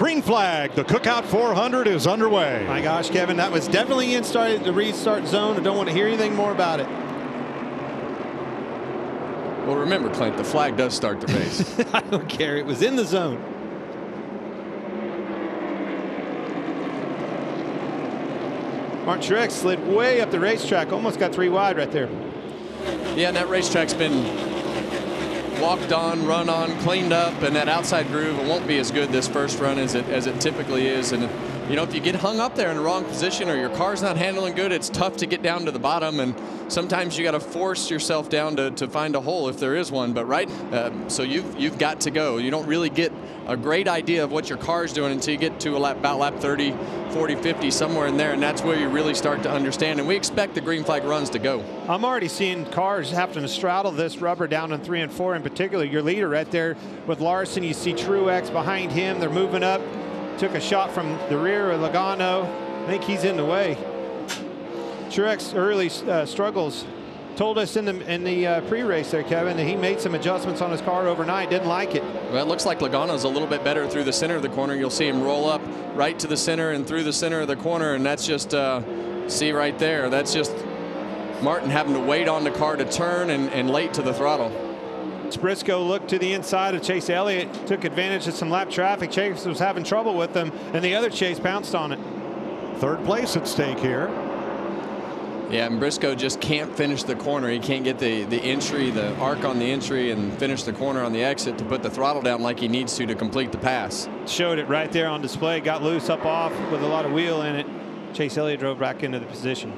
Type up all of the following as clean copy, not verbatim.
Green flag. The Cookout 400 is underway. My gosh, Kevin, that was definitely inside the restart zone. I don't want to hear anything more about it. Well, remember, Clint, the flag does start the race. I don't care. It was in the zone. Martin Truex slid way up the racetrack. Almost got three wide right there. Yeah, and that racetrack's been walked on, run on, cleaned up, and that outside groove, it won't be as good this first run as it typically is. And you know, if you get hung up there in the wrong position or your car's not handling good, it's tough to get down to the bottom, and sometimes you got to force yourself down to find a hole if there is one. But right, so you've got to go. You don't really get a great idea of what your car's doing until you get to about lap 30, 40, 50, somewhere in there, and that's where you really start to understand. And we expect the green flag runs to go. I'm already seeing cars having to straddle this rubber down in 3 and 4, in particular. Your leader right there with Larson. You see Truex behind him. They're moving up. Took a shot from the rear of Logano. I think he's in the way. Truex early struggles. Told us in the pre-race there, Kevin, that he made some adjustments on his car overnight. Didn't like it. Well, it looks like Logano's a little bit better through the center of the corner. You'll see him roll up right to the center and through the center of the corner, and that's just see right there. That's just Martin having to wait on the car to turn and late to the throttle. Briscoe looked to the inside of Chase Elliott, took advantage of some lap traffic. Chase was having trouble with them, and the other Chase pounced on it. Third place at stake here. Yeah, and Briscoe just can't finish the corner. He can't get the entry, the arc on the entry, and finish the corner on the exit to put the throttle down like he needs to complete the pass. Showed it right there on display. Got loose up off with a lot of wheel in it. Chase Elliott drove back into the position.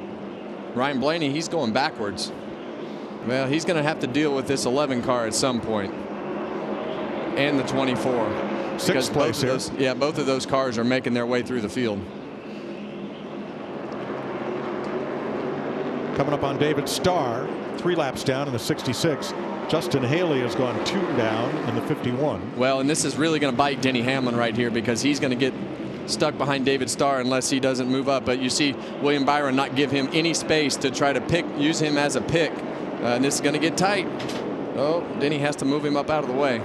Ryan Blaney, he's going backwards. Well, he's going to have to deal with this 11 car at some point. And the 24. Sixth place here. Yeah, both of those cars are making their way through the field. Coming up on David Starr, 3 laps down in the 66. Justin Haley has gone 2 down in the 51. Well, and this is really going to bite Denny Hamlin right here, because he's going to get stuck behind David Starr unless he doesn't move up. But you see William Byron not give him any space to try to pick, use him as a pick. And this is going to get tight. Oh, Denny has to move him up out of the way.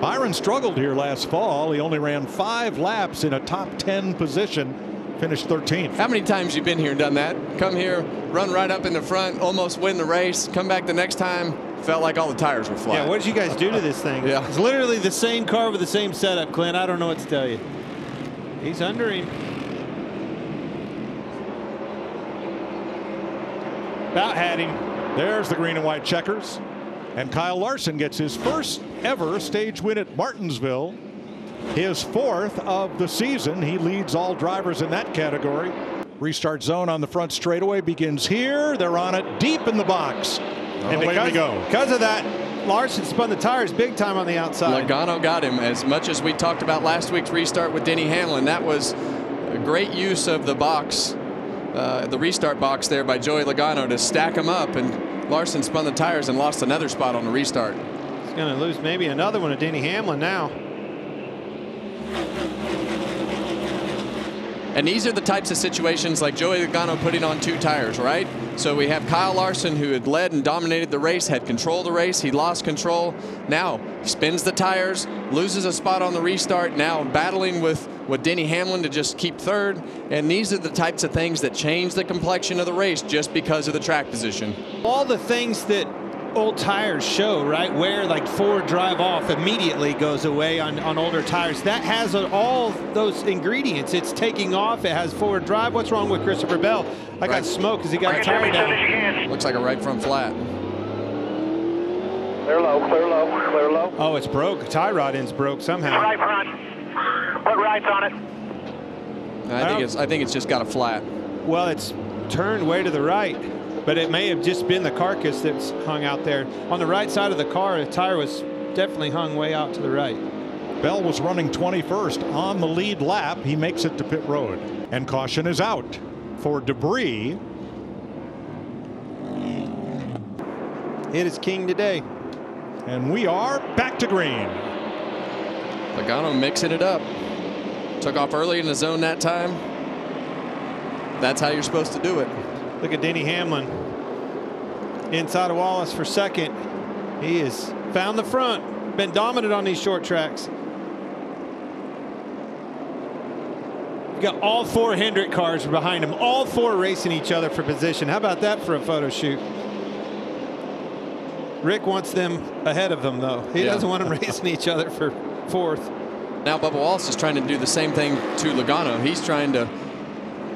Byron struggled here last fall. He only ran 5 laps in a top 10 position. Finished 13th. How many times you been here and done that? Come here, run right up in the front, almost win the race, come back the next time, felt like all the tires were flat. Yeah, what did you guys do to this thing? Yeah. It's literally the same car with the same setup, Clint. I don't know what to tell you. He's under him. About had him. There's the green and white checkers. And Kyle Larson gets his first ever stage win at Martinsville. His 4th of the season. He leads all drivers in that category. Restart zone on the front straightaway begins here. They're on it deep in the box. And away we go. Because of that, Larson spun the tires big time on the outside. Logano got him. As much as we talked about last week's restart with Denny Hamlin, that was a great use of the box, the restart box there by Joey Logano to stack him up. And Larson spun the tires and lost another spot on the restart. He's going to lose maybe another one to Denny Hamlin now. And these are the types of situations like Joey Logano putting on 2 tires, right? So we have Kyle Larson, who had led and dominated the race, had control of the race. He lost control. Now spins the tires, loses a spot on the restart, now battling with Denny Hamlin to just keep 3rd. And these are the types of things that change the complexion of the race just because of the track position. All the things that old tires show, right, where like forward drive off immediately goes away on older tires. That has all those ingredients. It's taking off. It has forward drive. What's wrong with Christopher Bell? I got smoked because he got a tire down. Looks like a right front flat. Clear low, clear low, clear low. Oh, it's broke. Tie rod end's broke somehow. Right front. Put rights on it. I think it's just got a flat. Well, it's turned way to the right. But it may have just been the carcass that's hung out there. On the right side of the car, the tire was definitely hung way out to the right. Bell was running 21st on the lead lap. He makes it to pit road. And caution is out for debris. It is king today. And we are back to green. Logano mixing it up. Took off early in the zone that time. That's how you're supposed to do it. Look at Denny Hamlin inside of Wallace for 2nd. He has found the front, been dominant on these short tracks. got all four Hendrick cars behind them, all four racing each other for position. How about that for a photo shoot? Rick wants them ahead of them, though. He doesn't want them racing each other for fourth. Now Bubba Wallace is trying to do the same thing to Logano. He's trying to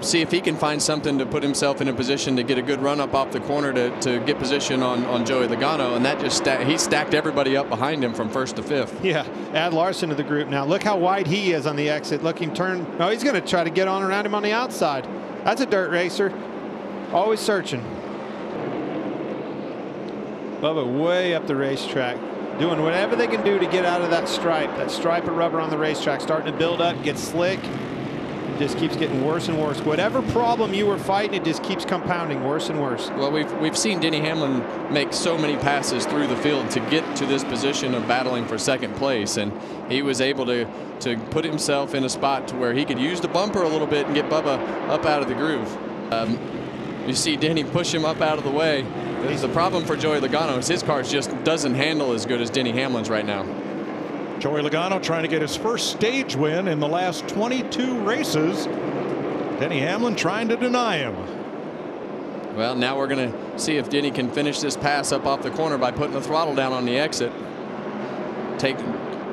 see if he can find something to put himself in a position to get a good run up off the corner to get position on Joey Logano, and that just he stacked everybody up behind him from first to fifth. Yeah, add Larson to the group now. Look how wide he is on the exit. Look him turn. Oh, he's going to try to get on around him on the outside. That's a dirt racer, always searching. Bubba way up the racetrack, doing whatever they can do to get out of that stripe of rubber on the racetrack, starting to build up, get slick. Just keeps getting worse and worse. Whatever problem you were fighting, it just keeps compounding worse and worse. Well, we've seen Denny Hamlin make so many passes through the field to get to this position of battling for second place, and he was able to put himself in a spot to where he could use the bumper a little bit and get Bubba up out of the groove. You see Denny push him up out of the way. The problem for Joey Logano is his car just doesn't handle as good as Denny Hamlin's right now. Joey Logano trying to get his first stage win in the last 22 races. Denny Hamlin trying to deny him. Well, now we're going to see if Denny can finish this pass up off the corner by putting the throttle down on the exit.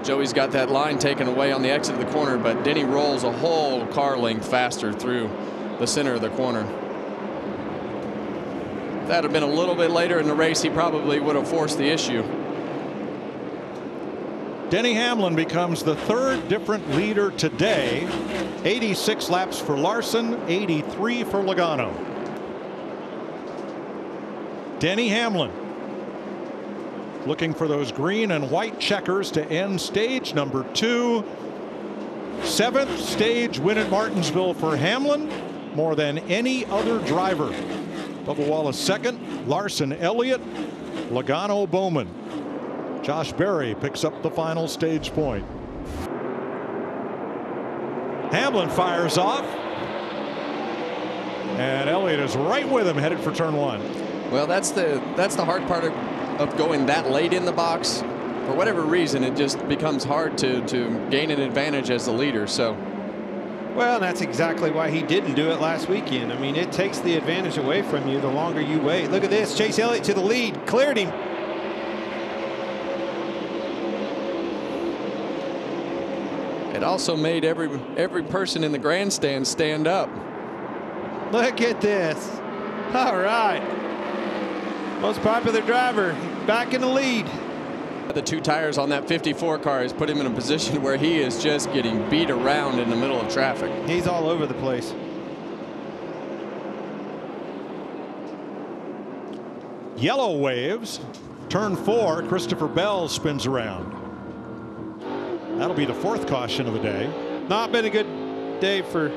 Joey's got that line taken away on the exit of the corner, but Denny rolls a whole car length faster through the center of the corner. If that had been a little bit later in the race, he probably would have forced the issue. Denny Hamlin becomes the third different leader today. 86 laps for Larson, 83 for Logano. Denny Hamlin looking for those green and white checkers to end stage number 2. 7th stage win at Martinsville for Hamlin, more than any other driver. Bubba Wallace second, Larson Elliott, Logano Bowman. Josh Berry picks up the final stage point. Hamlin fires off, and Elliott is right with him, headed for turn 1. Well, that's the hard part of going that late in the box. For whatever reason, it just becomes hard to gain an advantage as the leader. So, well, that's exactly why he didn't do it last weekend. I mean, it takes the advantage away from you the longer you wait. Look at this, Chase Elliott to the lead, cleared him. It also made every person in the grandstand stand up. Look at this. All right. Most popular driver back in the lead. The two tires on that 54 car has put him in a position where he is just getting beat around in the middle of traffic. He's all over the place. Yellow waves. Turn 4, Christopher Bell spins around. That'll be the 4th caution of the day. Not been a good day for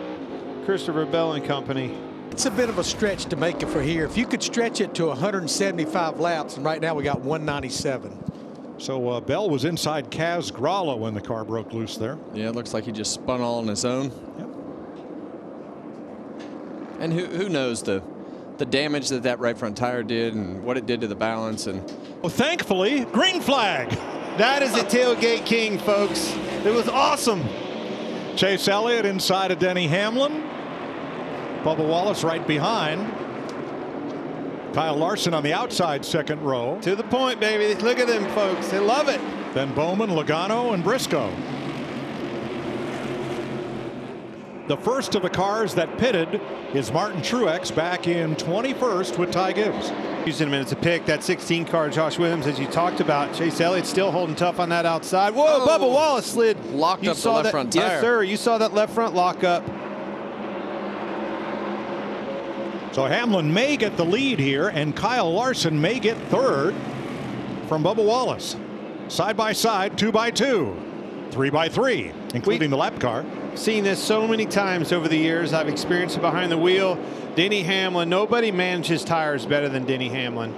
Christopher Bell and company. It's a bit of a stretch to make it for here. If you could stretch it to 175 laps, and right now we got 197. So Bell was inside Kaz Gralla when the car broke loose there. Yeah, it looks like he just spun all on his own. Yep. And who knows the damage that right front tire did and what it did to the balance. And well, thankfully, green flag. That is a tailgate king, folks. It was awesome. Chase Elliott inside of Denny Hamlin. Bubba Wallace right behind. Kyle Larson on the outside second row. To the point, baby. Look at them, folks. They love it. Then Bowman, Logano, and Briscoe. The first of the cars that pitted is Martin Truex back in 21st with Ty Gibbs. Houston minutes to pick that 16 car, Josh Williams, as you talked about. Chase Elliott still holding tough on that outside. Whoa, oh, Bubba Wallace slid. Locked up the left front tire. Yes, sir. You saw that left front lock up. So Hamlin may get the lead here, and Kyle Larson may get third from Bubba Wallace. Side by side, 2 by 2, 3 by 3, including the lap car. Seen this so many times over the years. I've experienced it behind the wheel. Denny Hamlin, nobody manages tires better than Denny Hamlin.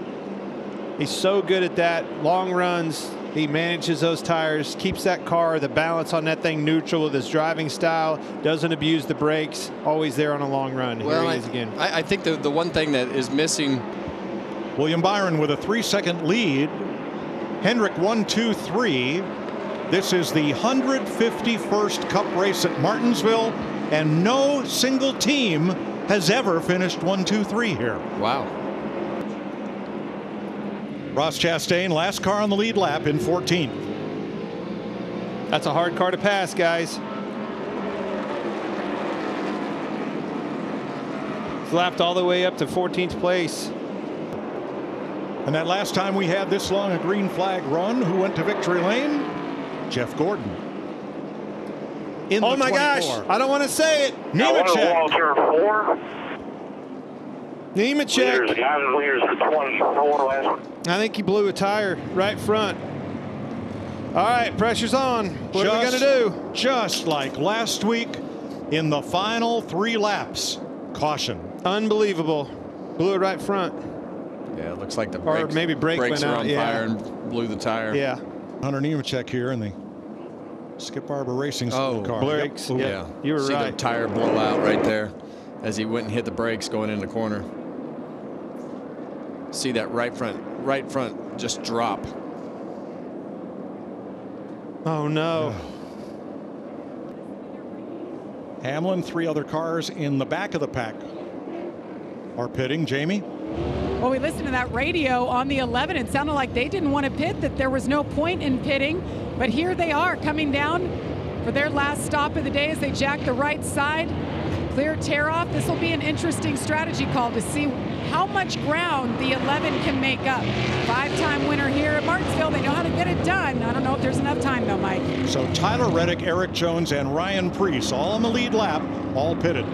He's so good at that. Long runs, he manages those tires, keeps that car, the balance on that thing neutral with his driving style, doesn't abuse the brakes, always there on a long run. Well, here he is again. I think the one thing that is missing. William Byron with a 3-second lead. Hendrick 1, 2, 3. This is the 151st Cup race at Martinsville. and no single team has ever finished 1, 2, 3 here. Wow. Ross Chastain, last car on the lead lap in 14th. That's a hard car to pass, guys. Lapped all the way up to 14th place. And that last time we had this long a green flag run, who went to victory lane? Jeff Gordon. In oh my 24. Gosh, I don't want to say it. Nemechek. Nemechek. I think he blew a tire right front. All right, pressure's on. What are we going to do? Just like last week, in the final 3 laps. Caution. Unbelievable. Blew it right front. Yeah, it looks like the brakes, or maybe brakes went out. On fire and blew the tire. Yeah. Hunter Nemechek here in the Skip Arbor Racing car. Brakes. Yep. Yeah. You were right. See the tire blow out right there as he went and hit the brakes going in the corner. See that right front just drop. Oh no. Hamlin, 3 other cars in the back of the pack are pitting. Jamie? Well, we listened to that radio on the 11. It sounded like they didn't want to pit, that there was no point in pitting. But here they are coming down for their last stop of the day as they jack the right side. Clear tear off. This will be an interesting strategy call to see how much ground the 11 can make up. 5-time winner here at Martinsville. They know how to get it done. I don't know if there's enough time though, Mike. So Tyler Reddick, Eric Jones, and Ryan Preece all on the lead lap, all pitted.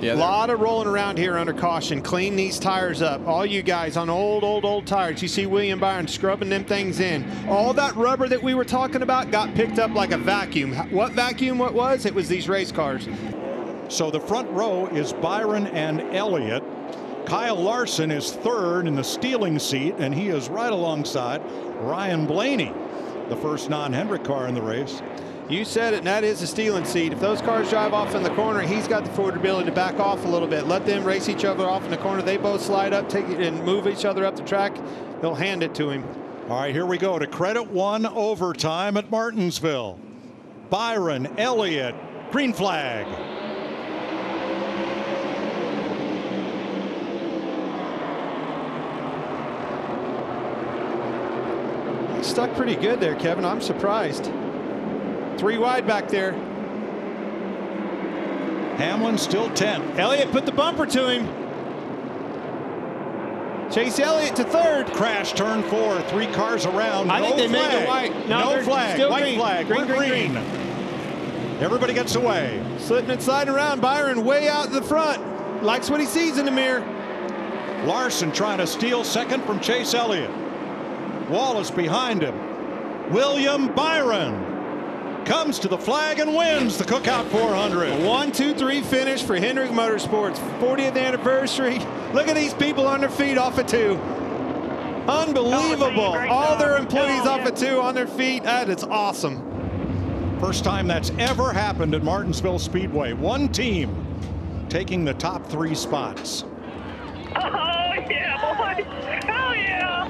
Yeah, a lot of rolling around here under caution. Clean these tires up. All you guys on old tires. You see William Byron scrubbing them things in. All that rubber that we were talking about got picked up like a vacuum. What vacuum? What was? It was these race cars. So the front row is Byron and Elliott. Kyle Larson is 3rd in the stealing seat, and he is right alongside Ryan Blaney, the first non-Hendrick car in the race. You said it, and that is the stealing seat. If those cars drive off in the corner, he's got the affordability to back off a little bit. Let them race each other off in the corner. They both slide up, take it, and move each other up the track. They'll hand it to him. All right, here we go to credit 1 overtime at Martinsville. Byron, Elliott, green flag. Stuck pretty good there, Kevin. I'm surprised. 3 wide back there. Hamlin still 10th. Elliott put the bumper to him. Chase Elliott to 3rd. Crash turn 4. 3 cars around. I think they made it white. No flag. White flag. Green. Everybody gets away. Slitting and sliding around. Byron way out the front. Likes what he sees in the mirror. Larson trying to steal 2nd from Chase Elliott. Wallace behind him. William Byron comes to the flag and wins the Cookout 400. 1, 2, 3 finish for Hendrick Motorsports. 40th anniversary. Look at these people on their feet off of 2. Unbelievable. All their employees off of 2 on their feet. That is awesome. First time that's ever happened at Martinsville Speedway. 1 team taking the top 3 spots. Oh, yeah, boy. Hell yeah.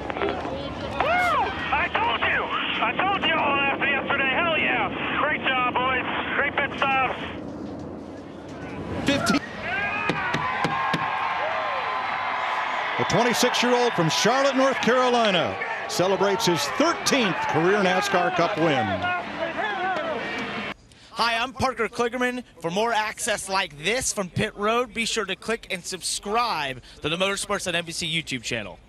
I told you all that yesterday. Hell yeah. Great job, boys. Great pit stops. 15. The 26-year-old from Charlotte, North Carolina, celebrates his 13th career NASCAR Cup win. Hi, I'm Parker Kligerman. For more access like this from Pit Road, be sure to click and subscribe to the Motorsports on NBC YouTube channel.